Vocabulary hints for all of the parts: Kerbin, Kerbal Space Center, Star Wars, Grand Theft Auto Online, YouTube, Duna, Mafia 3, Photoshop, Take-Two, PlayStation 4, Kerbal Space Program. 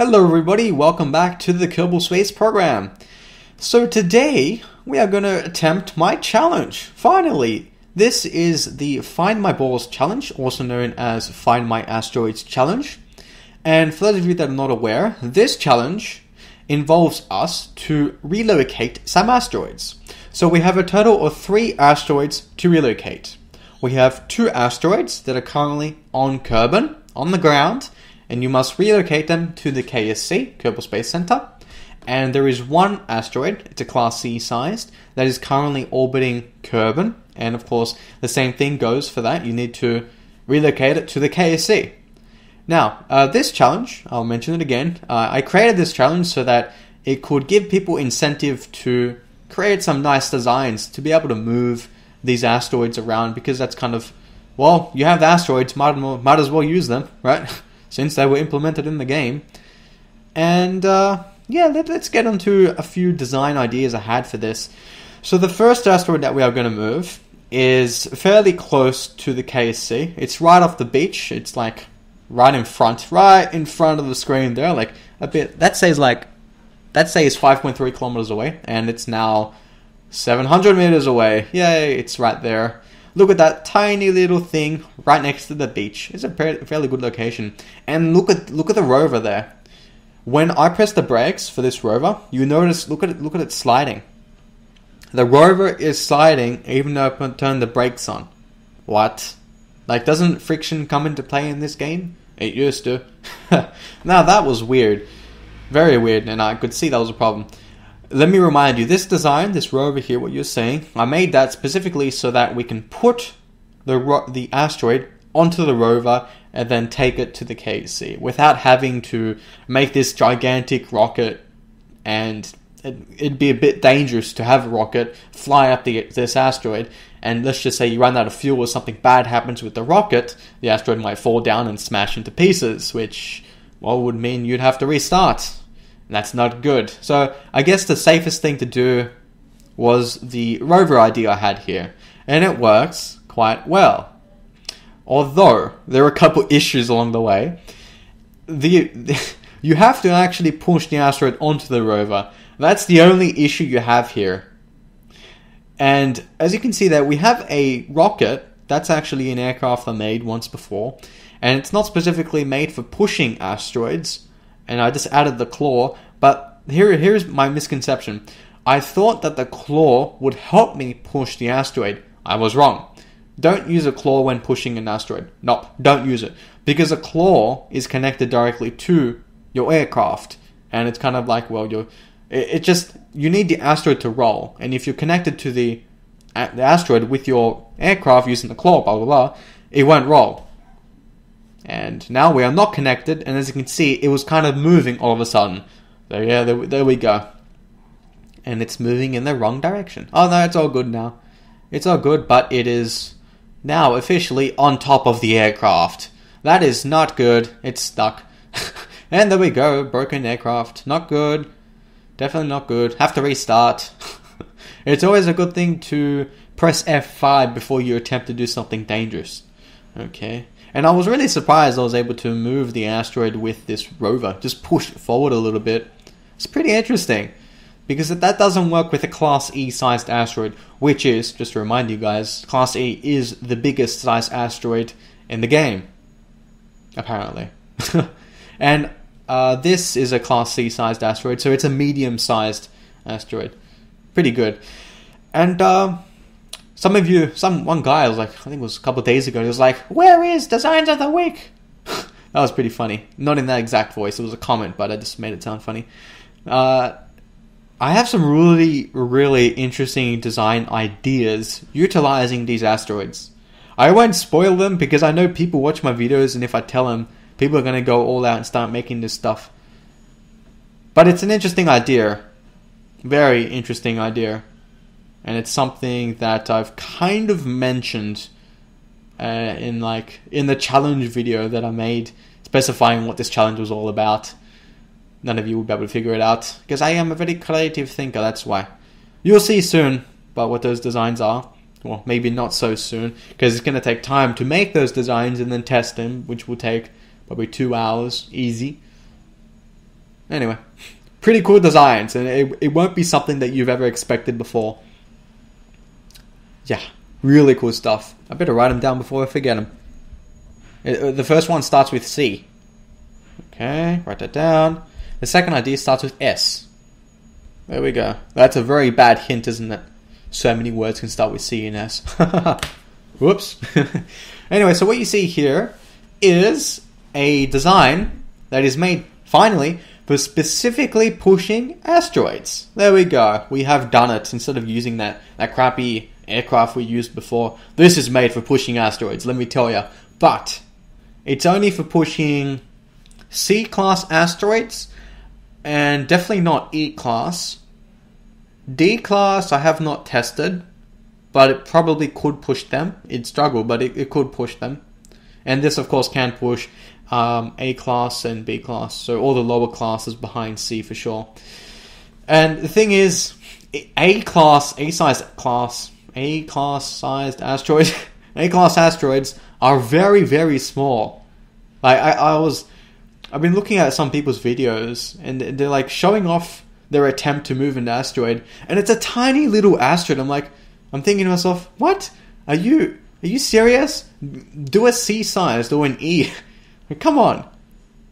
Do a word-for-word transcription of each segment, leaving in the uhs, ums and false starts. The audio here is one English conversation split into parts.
Hello everybody, welcome back to the Kerbal Space Program. So today we are going to attempt my challenge, finally. This is the Find My Balls Challenge, also known as Find My Asteroids Challenge. And for those of you that are not aware, this challenge involves us to relocate some asteroids. So we have a total of three asteroids to relocate. We have two asteroids that are currently on Kerbin, on the ground, and you must relocate them to the K S C, Kerbal Space Center. And there is one asteroid, it's a Class C sized, that is currently orbiting Kerbin. And of course, the same thing goes for that. You need to relocate it to the K S C. Now, uh, this challenge, I'll mention it again, uh, I created this challenge so that it could give people incentive to create some nice designs to be able to move these asteroids around, because that's kind of, well, you have the asteroids, might, might as well use them, right? Since they were implemented in the game. And uh, yeah, let, let's get into a few design ideas I had for this. So the first asteroid that we are going to move is fairly close to the K S C. It's right off the beach. It's like right in front, right in front of the screen there, like a bit, that says like, that says five point three kilometers away, and it's now seven hundred meters away. Yay, it's right there. Look at that tiny little thing right next to the beach. It's a fairly good location. And look at look at the rover there. When I press the brakes for this rover, you notice, look at it, look at it sliding. The rover is sliding even though I turn the brakes on. What? Like, doesn't friction come into play in this game? It used to. Now that was weird. Very weird, and I could see that was a problem. Let me remind you, this design, this row over here, what you're seeing, I made that specifically so that we can put the ro the asteroid onto the rover and then take it to the K S C without having to make this gigantic rocket, and it, it'd be a bit dangerous to have a rocket fly up the, this asteroid, and let's just say you run out of fuel or something bad happens with the rocket, the asteroid might fall down and smash into pieces, which, well, would mean you'd have to restart. That's not good. So I guess the safest thing to do was the rover idea I had here. And it works quite well. Although there are a couple issues along the way. The, the you have to actually push the asteroid onto the rover. That's the only issue you have here. And as you can see there, we have a rocket. That's actually an aircraft I made once before. And it's not specifically made for pushing asteroids. And I just added the claw, but here, here's my misconception. I thought that the claw would help me push the asteroid. I was wrong. Don't use a claw when pushing an asteroid. Nope, don't use it. Because a claw is connected directly to your aircraft. And it's kind of like, well, you're, it, it just, you need the asteroid to roll. And if you're connected to the, the asteroid with your aircraft using the claw, blah, blah, blah, it won't roll. And now we are not connected, and as you can see, it was kind of moving all of a sudden. So yeah, there, there we go. And it's moving in the wrong direction. Oh no, it's all good now. It's all good, but it is now officially on top of the aircraft. That is not good. It's stuck. And there we go, broken aircraft. Not good. Definitely not good. Have to restart. It's always a good thing to press F five before you attempt to do something dangerous. Okay. And I was really surprised I was able to move the asteroid with this rover. Just push it forward a little bit. It's pretty interesting. Because that doesn't work with a Class E sized asteroid. Which is, just to remind you guys, Class E is the biggest sized asteroid in the game. Apparently. And uh, this is a Class C sized asteroid. So it's a medium sized asteroid. Pretty good. And... Uh, Some of you, some one guy was like, I think it was a couple of days ago, he was like, "Where is Designs of the Week?" That was pretty funny. Not in that exact voice, it was a comment, but I just made it sound funny. Uh, I have some really, really interesting design ideas utilizing these asteroids. I won't spoil them because I know people watch my videos, and if I tell them, people are going to go all out and start making this stuff. But it's an interesting idea. Very interesting idea. And it's something that I've kind of mentioned uh, in like in the challenge video that I made, specifying what this challenge was all about. None of you will be able to figure it out because I am a very creative thinker. That's why. You'll see soon about what those designs are. Well, maybe not so soon, because it's going to take time to make those designs and then test them, which will take probably two hours easy. Anyway, pretty cool designs, and it, it won't be something that you've ever expected before. Yeah, really cool stuff. I better write them down before I forget them. It, the first one starts with C. Okay, write that down. The second idea starts with S. There we go. That's a very bad hint, isn't it? So many words can start with C and S. Whoops. Anyway, so what you see here is a design that is made, finally, for specifically pushing asteroids. There we go. We have done it. Instead of using that, that crappy aircraft we used before, this is made for pushing asteroids, let me tell you. But it's only for pushing C-class asteroids, and definitely not E-class. D-class I have not tested, but it probably could push them. It'd struggle, but it, it could push them. And this, of course, can push um, A-class and B-class, so all the lower classes behind C for sure. And the thing is, A-class, A-sized class, A-class-sized asteroids, A-class asteroids are very, very small. Like, I, I was... I've been looking at some people's videos, and they're like showing off their attempt to move an asteroid, and it's a tiny little asteroid. I'm like, I'm thinking to myself, what? Are you are you serious? Do a C-sized or an E. Like, come on.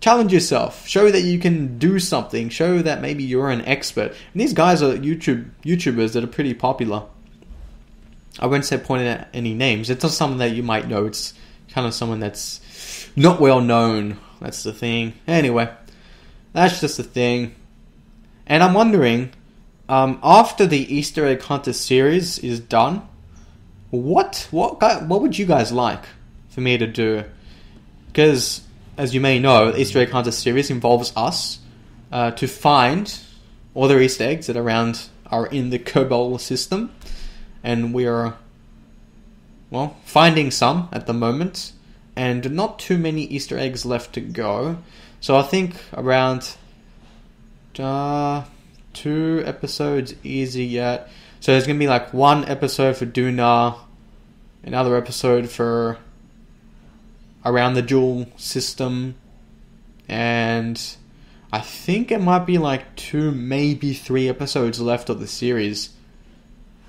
Challenge yourself. Show that you can do something. Show that maybe you're an expert. And these guys are YouTube YouTubers that are pretty popular. I won't say pointing at any names. It's not someone that you might know. It's kind of someone that's not well known. That's the thing. Anyway, that's just the thing. And I'm wondering, um, after the Easter egg hunter series is done, what what what would you guys like for me to do? Because, as you may know, the Easter egg hunter series involves us uh, to find all the Easter eggs that are around are in the Kerbal system, and we are, well, finding some at the moment. And not too many Easter eggs left to go. So I think around uh, two episodes easy yet. So there's going to be like one episode for Duna, another episode for around the dual system, and I think it might be like two, maybe three episodes left of the series,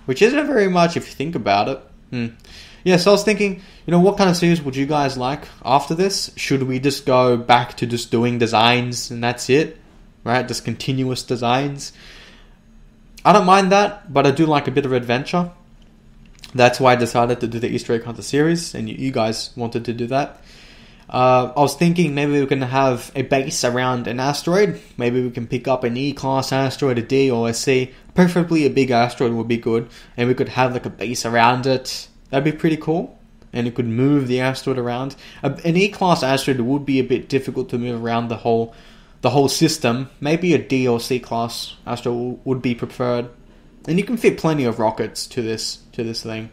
which isn't very much if you think about it. Hmm. Yeah, so I was thinking, you know, what kind of series would you guys like after this? Should we just go back to just doing designs and that's it? Right? Just continuous designs. I don't mind that, but I do like a bit of adventure. That's why I decided to do the Easter egg hunter series, and you guys wanted to do that. Uh, I was thinking maybe we can have a base around an asteroid. Maybe we can pick up an E-class asteroid, a D or a C. Preferably a big asteroid would be good, and we could have like a base around it. That'd be pretty cool, and it could move the asteroid around. An E-class asteroid would be a bit difficult to move around the whole the whole system. Maybe a D or C-class asteroid would be preferred, and you can fit plenty of rockets to this to this thing.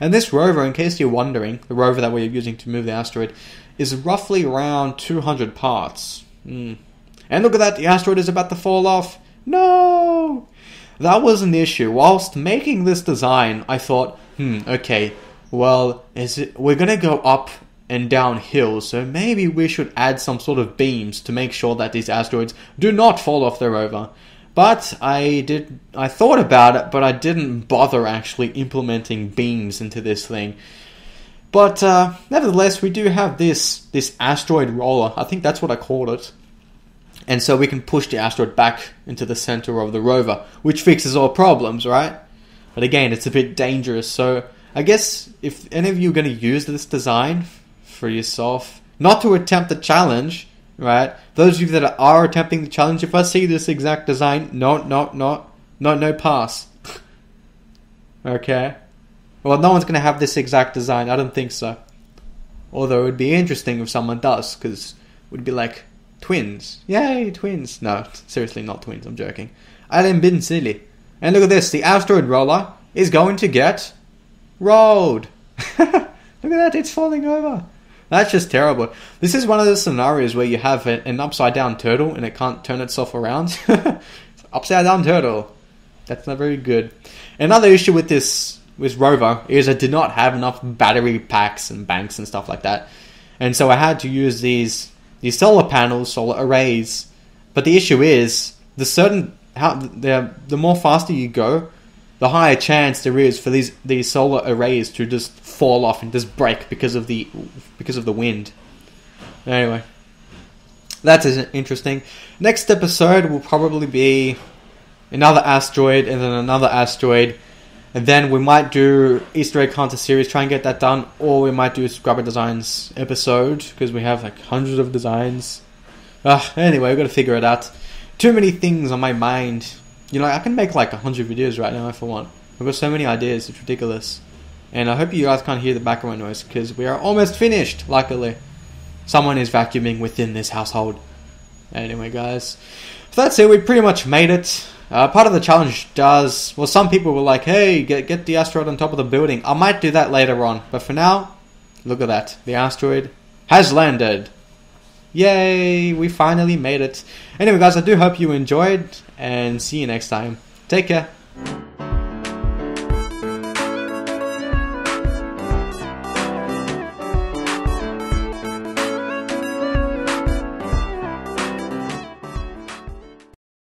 And this rover, in case you're wondering, the rover that we're using to move the asteroid is roughly around two hundred parts. Mm. And look at that, the asteroid is about to fall off. No! That was an issue. Whilst making this design, I thought, hmm, okay, well, is it, we're going to go up and down hills, so maybe we should add some sort of beams to make sure that these asteroids do not fall off the rover. But I did. I thought about it, but I didn't bother actually implementing beams into this thing. But uh, nevertheless, we do have this this asteroid roller. I think that's what I called it. And so we can push the asteroid back into the center of the rover, which fixes all problems, right? But again, it's a bit dangerous. So I guess if any of you are going to use this design for yourself, not to attempt the challenge, right? Those of you that are attempting the challenge, if I see this exact design, no, no, no, no, no pass. Okay. Well, no one's going to have this exact design. I don't think so. Although it would be interesting if someone does, because it would be like... twins. Yay, twins. No, seriously, not twins. I'm joking. I am being silly. And look at this. The asteroid roller is going to get rolled. Look at that. It's falling over. That's just terrible. This is one of those scenarios where you have an upside-down turtle and it can't turn itself around. Upside-down turtle. That's not very good. Another issue with this with rover is I did not have enough battery packs and banks and stuff like that. And so I had to use these... these solar panels, solar arrays, But the issue is the certain how the the more faster you go, the higher chance there is for these these solar arrays to just fall off and just break because of the because of the wind. Anyway, that is interesting. Next episode will probably be another asteroid and then another asteroid. And then we might do Easter egg hunter series, try and get that done, or we might do a subscriber designs episode because we have like hundreds of designs. Uh, anyway, we've got to figure it out. Too many things on my mind. You know, I can make like a hundred videos right now if I want. I've got so many ideas, it's ridiculous. And I hope you guys can't hear the background noise because we are almost finished, luckily. Someone is vacuuming within this household. Anyway, guys, so that's it. We pretty much made it. Uh, part of the challenge does... Well, some people were like, hey, get, get the asteroid on top of the building. I might do that later on. But for now, look at that. The asteroid has landed. Yay, we finally made it. Anyway, guys, I do hope you enjoyed. And see you next time. Take care.